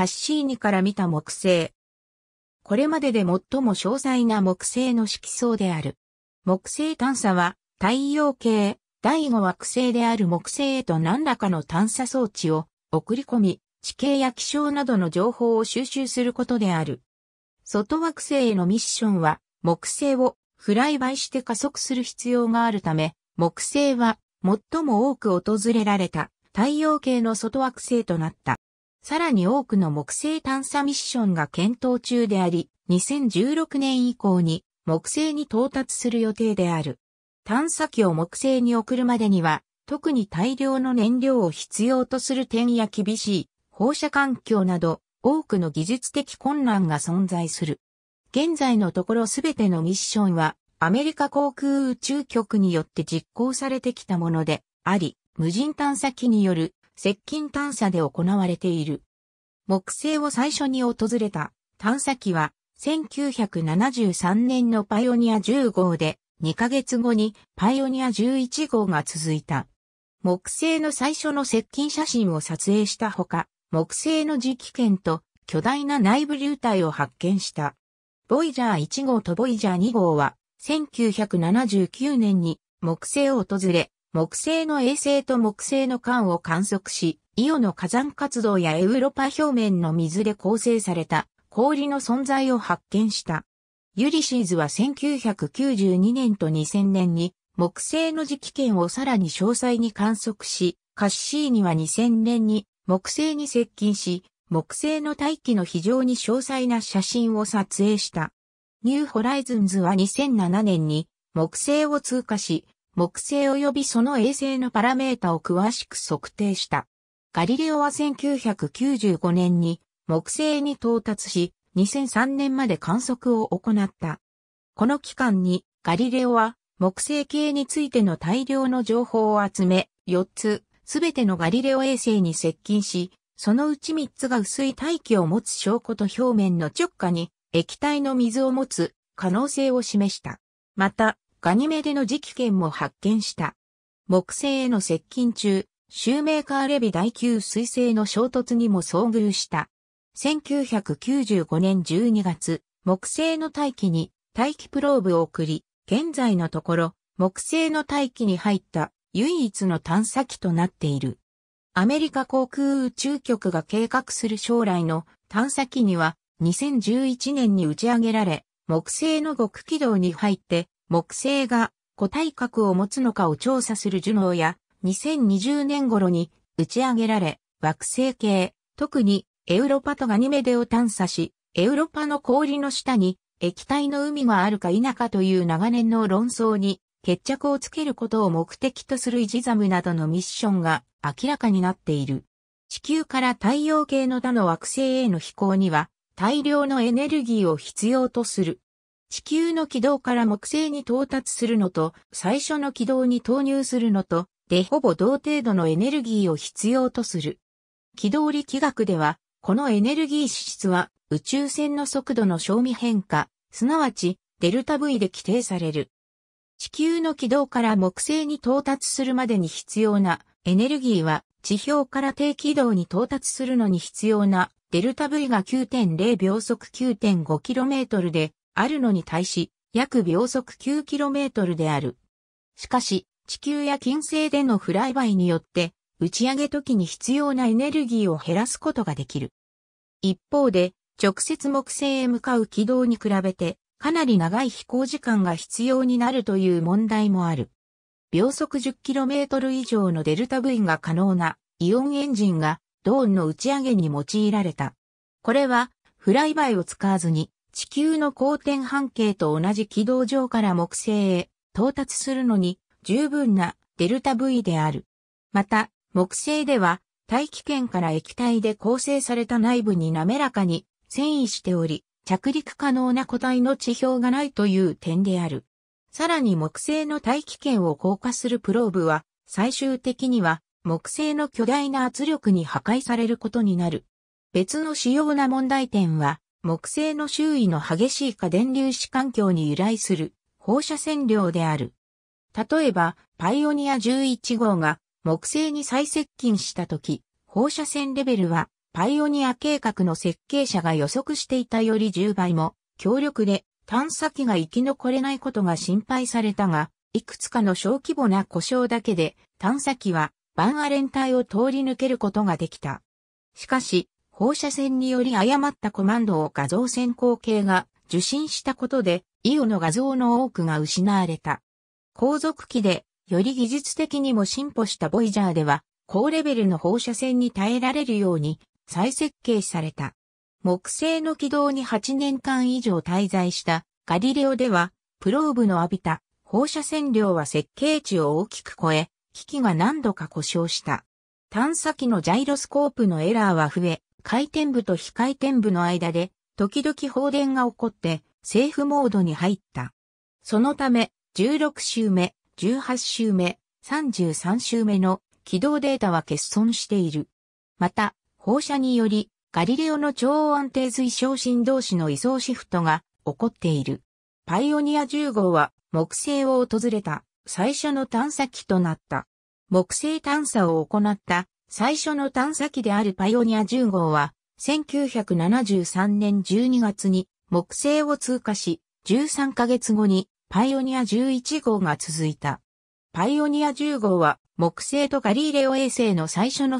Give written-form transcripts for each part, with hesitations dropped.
カッシーニから見た木星。これまでで最も詳細な木星の色相である。木星探査は太陽系第5惑星である木星へと何らかの探査装置を送り込み、地形や気象などの情報を収集することである。外惑星へのミッションは木星をフライバイして加速する必要があるため、木星は最も多く訪れられた太陽系の外惑星となった。さらに多くの木星探査ミッションが検討中であり、2016年以降に木星に到達する予定である。探査機を木星に送るまでには、特に大量の燃料を必要とする点や厳しい放射環境など多くの技術的困難が存在する。現在のところすべてのミッションはアメリカ航空宇宙局によって実行されてきたものであり、無人探査機による接近探査で行われている。木星を最初に訪れた探査機は1973年のパイオニア10号で、2ヶ月後にパイオニア11号が続いた。木星の最初の接近写真を撮影したほか、木星の磁気圏と巨大な内部流体を発見した。ボイジャー1号とボイジャー2号は1979年に木星を訪れ、木星の衛星と木星の間を観測し、イオの火山活動やエウロパ表面の水で構成された氷の存在を発見した。ユリシーズは1992年と2000年に木星の磁気圏をさらに詳細に観測し、カッシーニは2000年に木星に接近し、木星の大気の非常に詳細な写真を撮影した。ニューホライズンズは2007年に木星を通過し、木星及びその衛星のパラメータを詳しく測定した。ガリレオは1995年に木星に到達し、2003年まで観測を行った。この期間にガリレオは木星系についての大量の情報を集め、4つすべてのガリレオ衛星に接近し、そのうち3つが薄い大気を持つ証拠と表面の直下に液体の水を持つ可能性を示した。また、ガニメデの磁気圏も発見した。木星への接近中、シューメーカー・レビ第9彗星の衝突にも遭遇した。1995年12月、木星の大気に大気プローブを送り、現在のところ、木星の大気に入った唯一の探査機となっている。アメリカ航空宇宙局が計画する将来の探査機には、2011年に打ち上げられ、木星の極軌道に入って、木星が個体核を持つのかを調査するジュノーや、2020年頃に打ち上げられ、惑星系、特にエウロパとガニメデを探査し、エウロパの氷の下に液体の海があるか否かという長年の論争に決着をつけることを目的とするイジザムなどのミッションが明らかになっている。地球から太陽系の他の惑星への飛行には大量のエネルギーを必要とする。地球の軌道から木星に到達するのと、最初の軌道に投入するのと、でほぼ同程度のエネルギーを必要とする。軌道力学では、このエネルギー支出は宇宙船の速度の正味変化、すなわちデルタ V で規定される。地球の軌道から木星に到達するまでに必要なエネルギーは、地表から低軌道に到達するのに必要なデルタ V が 9.0 秒速 9.5km で、あるのに対し、約秒速 9km である。しかし、地球や金星でのフライバイによって、打ち上げ時に必要なエネルギーを減らすことができる。一方で、直接木星へ向かう軌道に比べて、かなり長い飛行時間が必要になるという問題もある。秒速 10km 以上のデルタ V が可能なイオンエンジンが、ドーンの打ち上げに用いられた。これは、フライバイを使わずに、地球の公転半径と同じ軌道上から木星へ到達するのに十分なデルタ V である。また、木星では大気圏から液体で構成された内部に滑らかに遷移しており、着陸可能な個体の地表がないという点である。さらに木星の大気圏を降下するプローブは最終的には木星の巨大な圧力に破壊されることになる。別の主要な問題点は、木星の周囲の激しい過電粒子環境に由来する放射線量である。例えば、パイオニア11号が木星に最接近したとき、放射線レベルはパイオニア計画の設計者が予測していたより10倍も強力で探査機が生き残れないことが心配されたが、いくつかの小規模な故障だけで探査機はバンアレン帯を通り抜けることができた。しかし、放射線により誤ったコマンドを画像線光計が受信したことで、イオの画像の多くが失われた。後続機で、より技術的にも進歩したボイジャーでは、高レベルの放射線に耐えられるように再設計された。木星の軌道に8年間以上滞在したガリレオでは、プローブの浴びた放射線量は設計値を大きく超え、機器が何度か故障した。探査機のジャイロスコープのエラーは増え、回転部と非回転部の間で、時々放電が起こって、セーフモードに入った。そのため、16週目、18週目、33週目の軌道データは欠損している。また、放射により、ガリレオの超安定随小振動子の位相シフトが起こっている。パイオニア10号は木星を訪れた最初の探査機となった。木星探査を行った最初の探査機であるパイオニア10号は、1973年12月に木星を通過し、13ヶ月後にパイオニア11号が続いた。パイオニア10号は木星とガリレオ衛星の最初の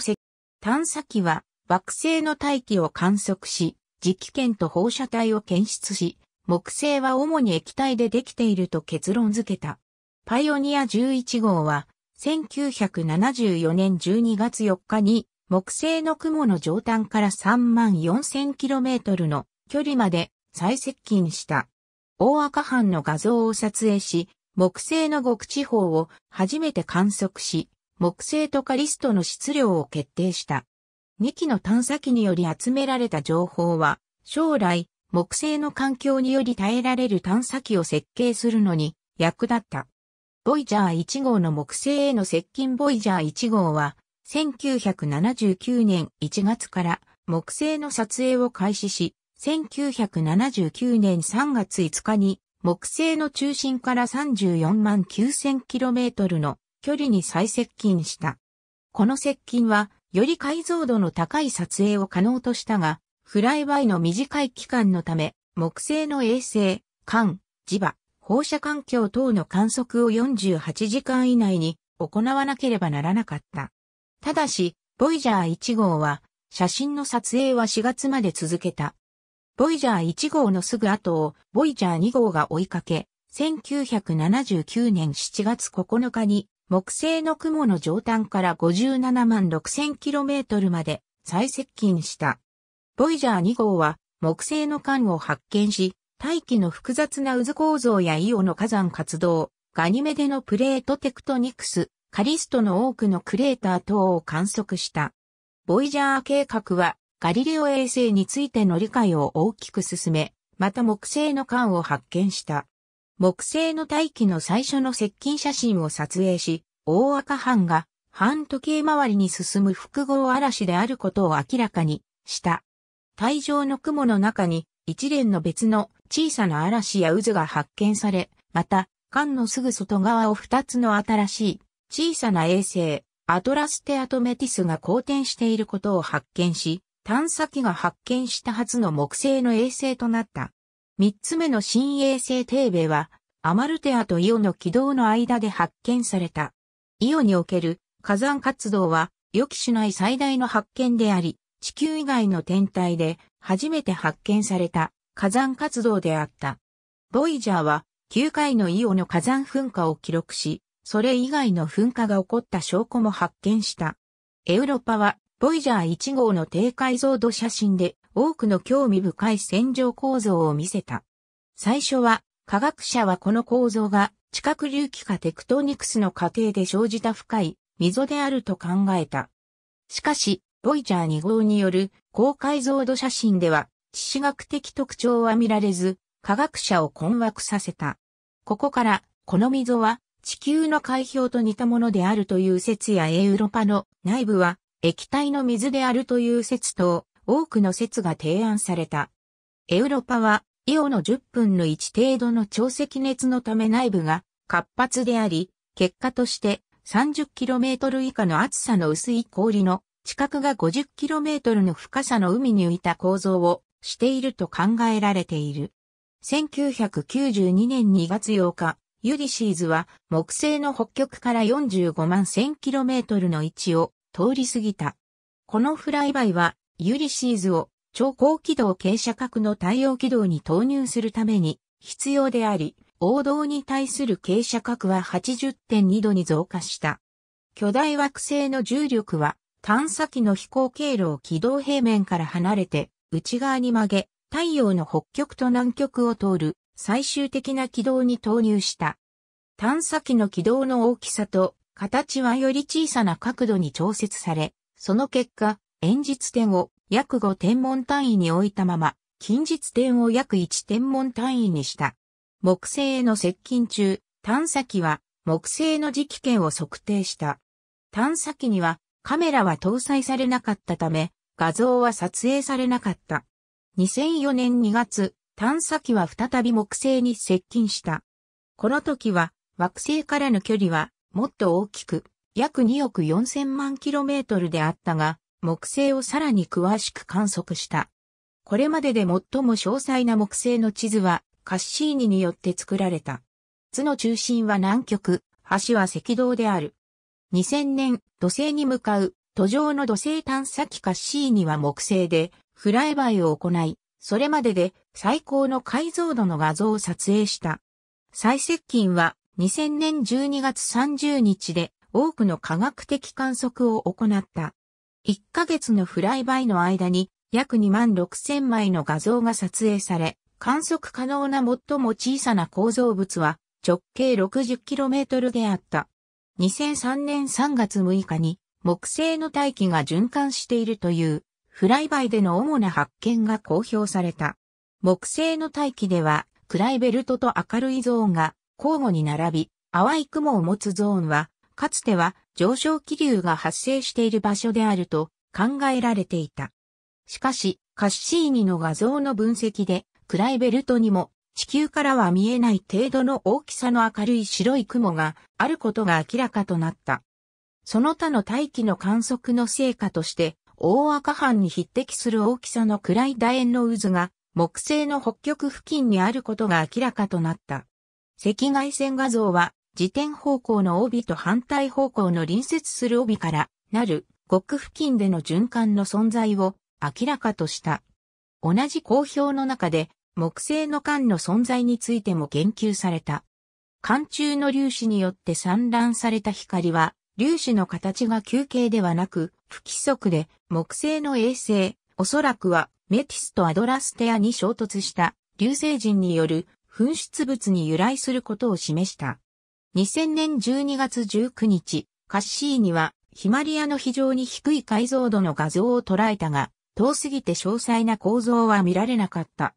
探査機は惑星の大気を観測し、磁気圏と放射帯を検出し、木星は主に液体でできていると結論付けた。パイオニア11号は1974年12月4日に木星の雲の上端から 34,000km の距離まで最接近した。大赤斑の画像を撮影し、木星の極地方を初めて観測し、木星とカリストの質量を決定した。2機の探査機により集められた情報は、将来、木星の環境により耐えられる探査機を設計するのに役立った。ボイジャー1号の木星への接近。ボイジャー1号は、1979年1月から木星の撮影を開始し、1979年3月5日に木星の中心から 349,000km の距離に最接近した。この接近は、より解像度の高い撮影を可能としたが、フライバイの短い期間のため、木星の衛星、間、磁場、放射環境等の観測を48時間以内に行わなければならなかった。ただし、ボイジャー1号は、写真の撮影は4月まで続けた。ボイジャー1号のすぐ後を、ボイジャー2号が追いかけ、1979年7月9日に、木星の雲の上端から576,000km まで最接近した。ボイジャー2号は、木星の間を発見し、大気の複雑な渦構造やイオの火山活動、ガニメデのプレートテクトニクス、カリストの多くのクレーター等を観測した。ボイジャー計画は、ガリレオ衛星についての理解を大きく進め、また木星の間を発見した。木星の大気の最初の接近写真を撮影し、大赤斑が半時計回りに進む複合嵐であることを明らかにした。帯状の雲の中に一連の別の小さな嵐や渦が発見され、また、間のすぐ外側を2つの新しい小さな衛星、アトラステアとメティスが公転していることを発見し、探査機が発見した初の木星の衛星となった。3つ目の新衛星テーベは、アマルテアとイオの軌道の間で発見された。イオにおける火山活動は、予期しない最大の発見であり、地球以外の天体で初めて発見された火山活動であった。ボイジャーは9回のイオの火山噴火を記録し、それ以外の噴火が起こった証拠も発見した。エウロパはボイジャー1号の低解像度写真で多くの興味深い線状構造を見せた。最初は科学者はこの構造が地殻隆起かテクトニクスの過程で生じた深い溝であると考えた。しかし、ボイジャー2号による高解像度写真では地質学的特徴は見られず科学者を困惑させた。ここからこの溝は地球の海氷と似たものであるという説やエウロパの内部は液体の水であるという説と多くの説が提案された。エウロパはイオの10分の1程度の潮汐熱のため内部が活発であり結果として 30km 以下の厚さの薄い氷の地殻が 50km の深さの海に浮いた構造をしていると考えられている。1992年2月8日、ユリシーズは木星の北極から45万1000km の位置を通り過ぎた。このフライバイはユリシーズを超高軌道傾斜角の太陽軌道に投入するために必要であり、王道に対する傾斜角は 80.2 度に増加した。巨大惑星の重力は探査機の飛行経路を軌道平面から離れて内側に曲げ、太陽の北極と南極を通る最終的な軌道に投入した。探査機の軌道の大きさと形はより小さな角度に調節され、その結果、遠日点を約5天文単位に置いたまま、近日点を約1天文単位にした。木星への接近中、探査機は木星の磁気圏を測定した。探査機にはカメラは搭載されなかったため、画像は撮影されなかった。2004年2月、探査機は再び木星に接近した。この時は惑星からの距離はもっと大きく、約2億4000万キロメートルであったが、木星をさらに詳しく観測した。これまでで最も詳細な木星の地図は、カッシーニによって作られた。図の中心は南極、端は赤道である。2000年、土星に向かう、途上の土星探査機カッシーニは木星で、フライバイを行い、それまでで最高の解像度の画像を撮影した。最接近は2000年12月30日で、多くの科学的観測を行った。1ヶ月のフライバイの間に、約2万6000枚の画像が撮影され、観測可能な最も小さな構造物は直径 60km であった。2003年3月6日に木星の大気が循環しているというフライバイでの主な発見が公表された。木星の大気では暗いベルトと明るいゾーンが交互に並び、淡い雲を持つゾーンはかつては上昇気流が発生している場所であると考えられていた。しかしカッシーニの画像の分析で暗いベルトにも地球からは見えない程度の大きさの明るい白い雲があることが明らかとなった。その他の大気の観測の成果として大赤斑に匹敵する大きさの暗い楕円の渦が木星の北極付近にあることが明らかとなった。赤外線画像は自転方向の帯と反対方向の隣接する帯からなる極付近での循環の存在を明らかとした。同じ公表の中で木星の環の存在についても言及された。環中の粒子によって散乱された光は、粒子の形が球形ではなく、不規則で、木星の衛星、おそらくはメティスとアドラステアに衝突した流星塵による噴出物に由来することを示した。2000年12月19日、カッシーニはヒマリヤの非常に低い解像度の画像を捉えたが、遠すぎて詳細な構造は見られなかった。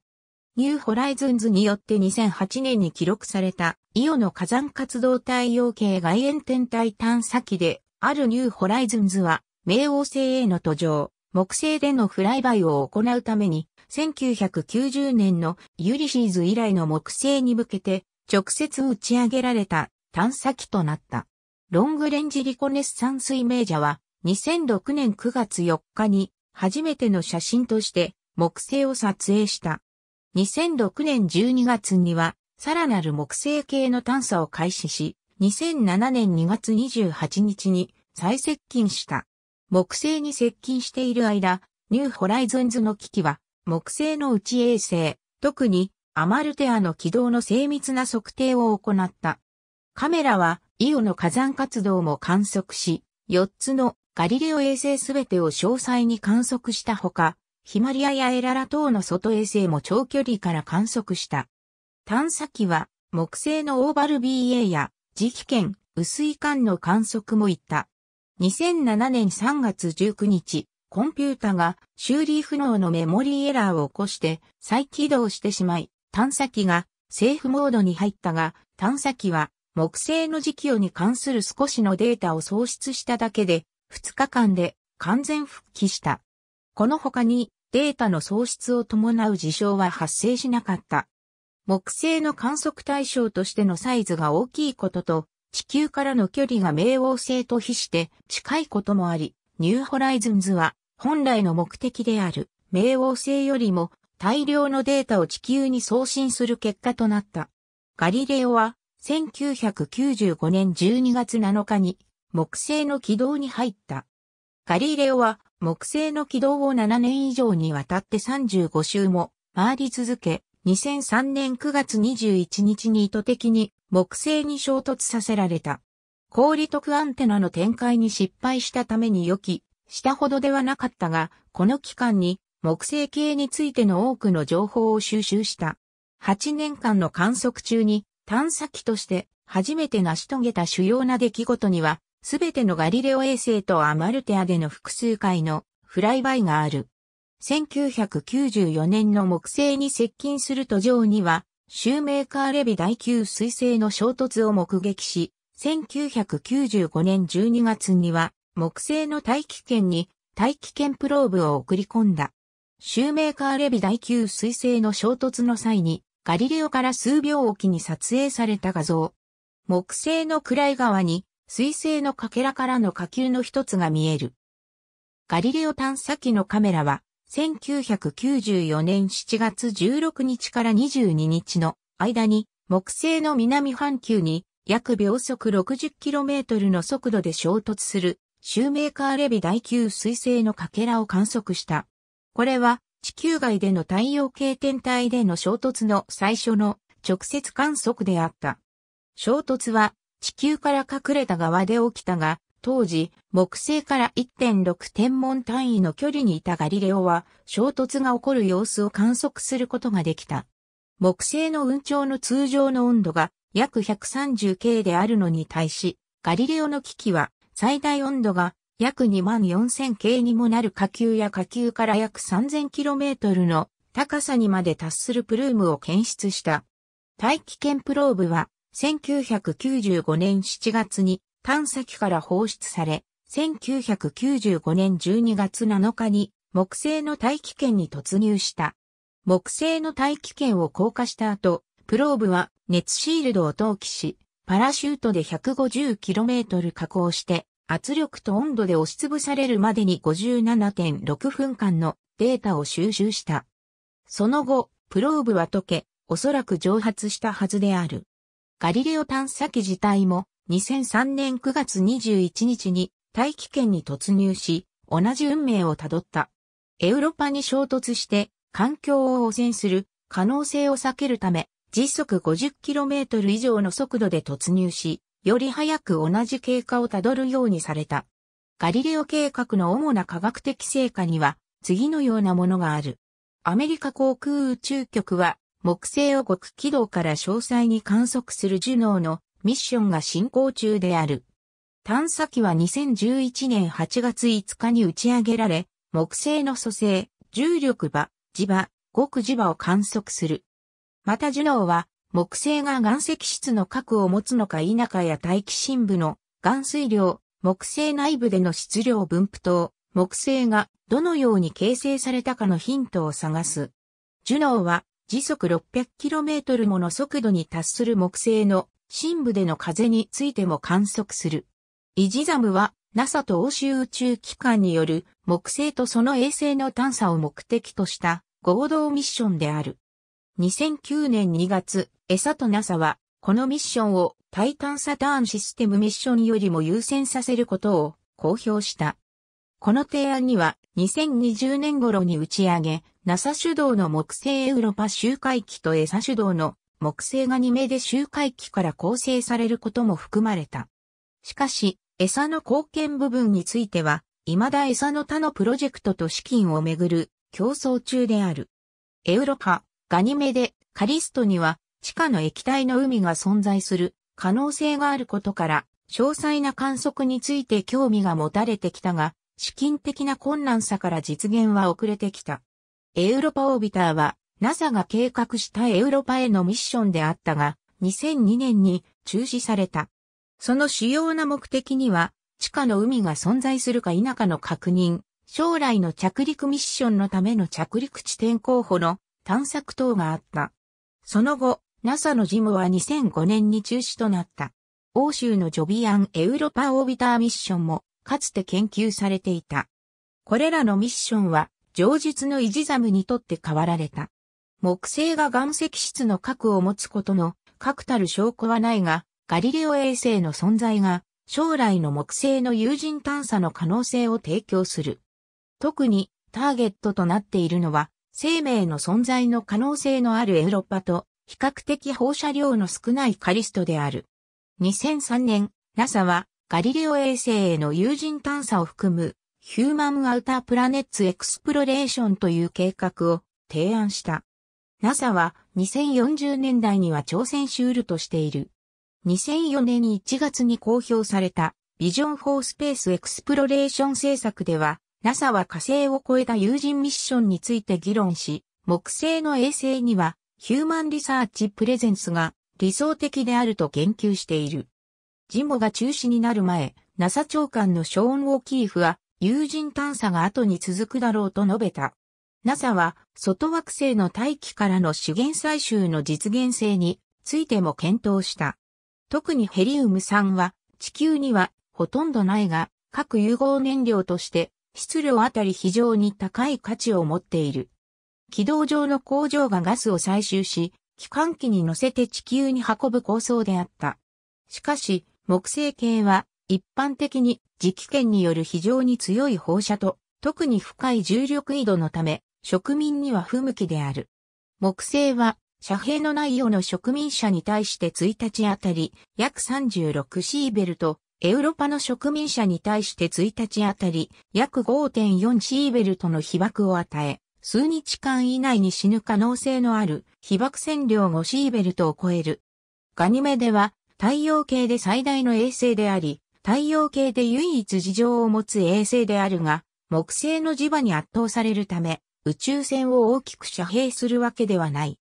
ニューホライズンズによって2008年に記録されたイオの火山活動太陽系外縁天体探査機であるニューホライズンズは冥王星への途上、木星でのフライバイを行うために1990年のユリシーズ以来の木星に向けて直接打ち上げられた探査機となった。ロングレンジリコネッサンスイメージャは2006年9月4日に初めての写真として木星を撮影した。2006年12月には、さらなる木星系の探査を開始し、2007年2月28日に再接近した。木星に接近している間、ニューホライズンズの機器は、木星の内衛星、特にアマルテアの軌道の精密な測定を行った。カメラは、イオの火山活動も観測し、4つのガリレオ衛星すべてを詳細に観測したほか、ヒマリヤやエララ等の外衛星も長距離から観測した。探査機は木星のオーバル BA や磁気圏、薄い環の観測も行った。2007年3月19日、コンピュータが修理不能のメモリーエラーを起こして再起動してしまい、探査機がセーフモードに入ったが、探査機は木星の磁気に関する少しのデータを喪失しただけで、2日間で完全復帰した。この他にデータの喪失を伴う事象は発生しなかった。木星の観測対象としてのサイズが大きいことと地球からの距離が冥王星と比して近いこともあり、ニューホライズンズは本来の目的である冥王星よりも大量のデータを地球に送信する結果となった。ガリレオは1995年12月7日に木星の軌道に入った。ガリレオは木星の軌道を7年以上にわたって35周も回り続け、2003年9月21日に意図的に木星に衝突させられた。光力アンテナの展開に失敗したために予期したほどではなかったが、この期間に木星系についての多くの情報を収集した。8年間の観測中に探査機として初めて成し遂げた主要な出来事には、すべてのガリレオ衛星とアマルテアでの複数回のフライバイがある。1994年の木星に接近する途上には、シューメーカー・レビ第9彗星の衝突を目撃し、1995年12月には木星の大気圏に大気圏プローブを送り込んだ。シューメーカー・レビ第9彗星の衝突の際にガリレオから数秒おきに撮影された画像。木星の暗い側に彗星のかけらからの火球の一つが見える。ガリレオ探査機のカメラは1994年7月16日から22日の間に木星の南半球に約秒速 60km の速度で衝突するシューメーカー・レビ第9彗星のかけらを観測した。これは地球外での太陽系天体での衝突の最初の直接観測であった。衝突は地球から隠れた側で起きたが、当時木星から 1.6 天文単位の距離にいたガリレオは衝突が起こる様子を観測することができた。木星の雲頂の通常の温度が約 130K であるのに対し、ガリレオの機器は最大温度が約 24,000K にもなる火球や火球から約 3000km の高さにまで達するプルームを検出した。大気圏プローブは1995年7月に探査機から放出され、1995年12月7日に木星の大気圏に突入した。木星の大気圏を降下した後、プローブは熱シールドを投棄し、パラシュートで 150km 下降して、圧力と温度で押しつぶされるまでに 57.6 分間のデータを収集した。その後、プローブは溶け、おそらく蒸発したはずである。ガリレオ探査機自体も2003年9月21日に大気圏に突入し、同じ運命をたどった。エウロパに衝突して環境を汚染する可能性を避けるため、時速 50km 以上の速度で突入し、より早く同じ経過をたどるようにされた。ガリレオ計画の主な科学的成果には、次のようなものがある。アメリカ航空宇宙局は、木星を極軌道から詳細に観測するジュノーのミッションが進行中である。探査機は2011年8月5日に打ち上げられ、木星の組成、重力場、磁場、極磁場を観測する。またジュノーは木星が岩石質の核を持つのか否かや大気深部の含水量、木星内部での質量分布等、木星がどのように形成されたかのヒントを探す。ジュノーは時速 600km もの速度に達する木星の深部での風についても観測する。イジザムは NASA と欧州宇宙機関による木星とその衛星の探査を目的とした合同ミッションである。2009年2月、ESA と NASA は、このミッションを対探サターンシステムミッションよりも優先させることを公表した。この提案には、2020年頃に打ち上げ、NASA 主導の木星エウロパ周回機と ESA 主導の木星が2名で周回機から構成されることも含まれた。しかし、ESA の貢献部分については、未だ ESA の他のプロジェクトと資金をめぐる競争中である。エウロパガニメデ、カリストには地下の液体の海が存在する可能性があることから、詳細な観測について興味が持たれてきたが、資金的な困難さから実現は遅れてきた。エウロパオービターは NASA が計画したエウロパへのミッションであったが、2002年に中止された。その主要な目的には、地下の海が存在するか否かの確認、将来の着陸ミッションのための着陸地点候補の探索等があった。その後、NASA の事務は2005年に中止となった。欧州のジョビアン・エウロパ・オービターミッションもかつて研究されていた。これらのミッションは、上述のイジザムにとって代わられた。木星が岩石質の核を持つことの確たる証拠はないが、ガリレオ衛星の存在が将来の木星の有人探査の可能性を提供する。特にターゲットとなっているのは生命の存在の可能性のあるエウロパと比較的放射量の少ないカリストである。2003年、NASA はガリレオ衛星への有人探査を含むヒューマンアウタープラネッツエクスプロレーションという計画を提案した。NASA は2040年代には挑戦し得るとしている。2004年1月に公表されたビジョン・フォー・スペース・エクスプロレーション政策では NASA は火星を越えた有人ミッションについて議論し、木星の衛星にはヒューマン・リサーチ・プレゼンスが理想的であると言及している。ジモが中止になる前、NASA 長官のショーン・オーキーフは有人探査が後に続くだろうと述べた。NASA は外惑星の大気からの資源採集の実現性についても検討した。特にヘリウム3は地球にはほとんどないが核融合燃料として質量あたり非常に高い価値を持っている。軌道上の工場がガスを採集し、機関機に乗せて地球に運ぶ構想であった。しかし木星系は一般的に磁気圏による非常に強い放射と特に深い重力緯度のため植民には不向きである。木星は、遮蔽のない世の植民者に対して1日あたり約36シーベルト、エウロパの植民者に対して1日あたり約 5.4 シーベルトの被爆を与え、数日間以内に死ぬ可能性のある被爆線量5シーベルトを超える。ガニメデは太陽系で最大の衛星であり、太陽系で唯一事情を持つ衛星であるが、木星の磁場に圧倒されるため、宇宙船を大きく遮蔽するわけではない。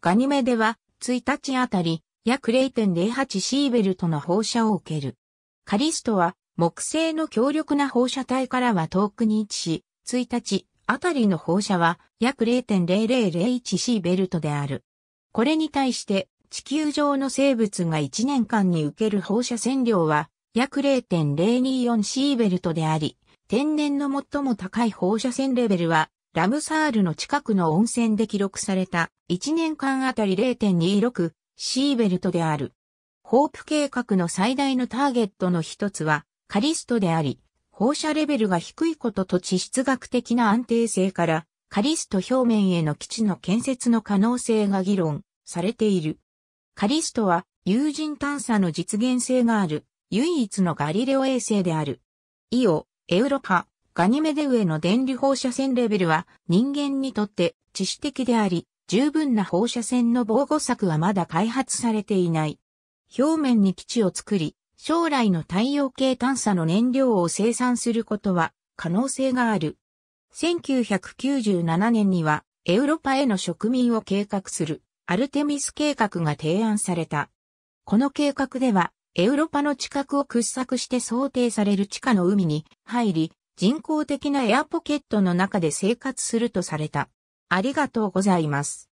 ガニメデは1日あたり約 0.08 シーベルトの放射を受ける。カリストは木星の強力な放射体からは遠くに位置し、1日あたりの放射は約 0.0001 シーベルトである。これに対して地球上の生物が1年間に受ける放射線量は約 0.024 シーベルトであり、天然の最も高い放射線レベルはラムサールの近くの温泉で記録された1年間あたり 0.26 シーベルトである。ホープ計画の最大のターゲットの一つはカリストであり、放射レベルが低いことと地質学的な安定性からカリスト表面への基地の建設の可能性が議論されている。カリストは有人探査の実現性がある唯一のガリレオ衛星である。イオ、エウロパ、ガニメデ上の電離放射線レベルは人間にとって致死的であり、十分な放射線の防護策はまだ開発されていない。表面に基地を作り、将来の太陽系探査の燃料を生産することは可能性がある。1997年にはエウロパへの植民を計画するアルテミス計画が提案された。この計画ではエウロパの地殻を掘削して想定される地下の海に入り、人工的なエアポケットの中で生活するとされた。ありがとうございます。